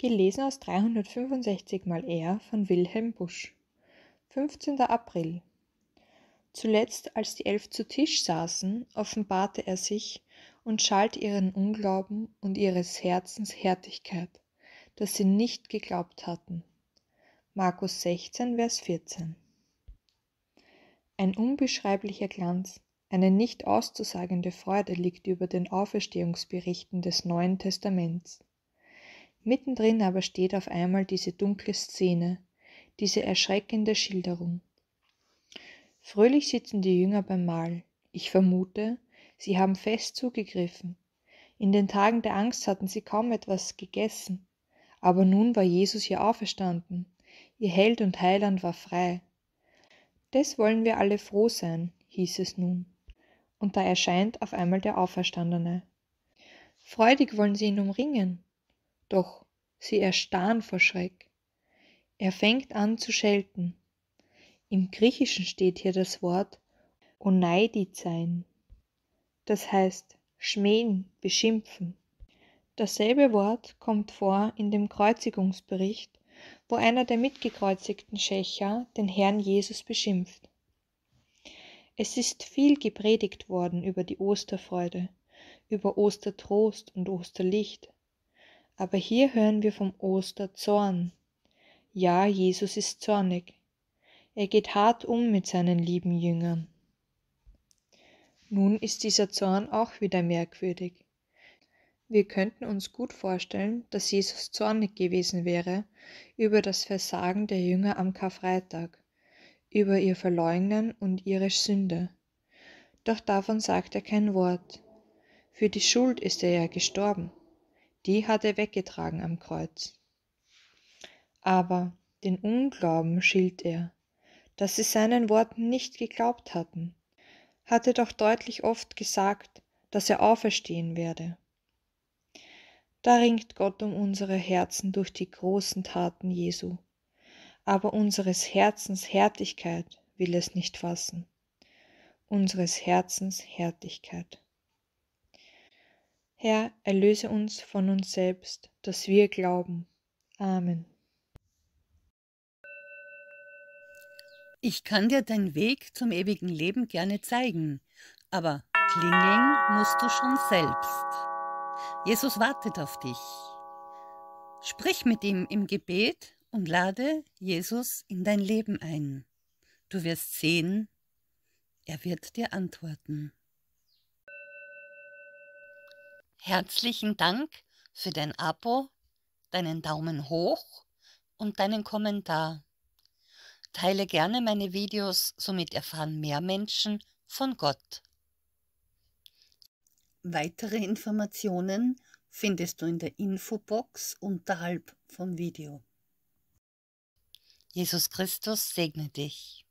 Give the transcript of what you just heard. Gelesen aus 365 mal R von Wilhelm Busch. 15. April. Zuletzt, als die 11 zu Tisch saßen, offenbarte er sich und schalt ihren Unglauben und ihres Herzens Härtigkeit, dass sie nicht geglaubt hatten. Markus 16, Vers 14. Ein unbeschreiblicher Glanz, eine nicht auszusagende Freude liegt über den Auferstehungsberichten des Neuen Testaments. Mittendrin aber steht auf einmal diese dunkle Szene, diese erschreckende Schilderung. Fröhlich sitzen die Jünger beim Mahl. Ich vermute, sie haben fest zugegriffen. In den Tagen der Angst hatten sie kaum etwas gegessen. Aber nun war Jesus ja auferstanden. Ihr Held und Heiland war frei. Des wollen wir alle froh sein, hieß es nun. Und da erscheint auf einmal der Auferstandene. Freudig wollen sie ihn umringen. Doch sie erstarren vor Schreck. Er fängt an zu schelten. Im Griechischen steht hier das Wort oneidizein. Das heißt schmähen, beschimpfen. Dasselbe Wort kommt vor in dem Kreuzigungsbericht, wo einer der mitgekreuzigten Schächer den Herrn Jesus beschimpft. Es ist viel gepredigt worden über die Osterfreude, über Ostertrost und Osterlicht. Aber hier hören wir vom Osterzorn. Ja, Jesus ist zornig. Er geht hart um mit seinen lieben Jüngern. Nun ist dieser Zorn auch wieder merkwürdig. Wir könnten uns gut vorstellen, dass Jesus zornig gewesen wäre über das Versagen der Jünger am Karfreitag, über ihr Verleugnen und ihre Sünde. Doch davon sagt er kein Wort. Für die Schuld ist er ja gestorben. Die hat er weggetragen am Kreuz. Aber den Unglauben schilt er, dass sie seinen Worten nicht geglaubt hatten. Hat er doch deutlich oft gesagt, dass er auferstehen werde. Da ringt Gott um unsere Herzen durch die großen Taten Jesu. Aber unseres Herzens Härtigkeit will es nicht fassen. Unseres Herzens Härtigkeit. Herr, erlöse uns von uns selbst, dass wir glauben. Amen. Ich kann dir deinen Weg zum ewigen Leben gerne zeigen, aber klingeln musst du schon selbst. Jesus wartet auf dich. Sprich mit ihm im Gebet und lade Jesus in dein Leben ein. Du wirst sehen, er wird dir antworten. Herzlichen Dank für dein Abo, deinen Daumen hoch und deinen Kommentar. Teile gerne meine Videos, somit erfahren mehr Menschen von Gott. Weitere Informationen findest du in der Infobox unterhalb vom Video. Jesus Christus segne dich.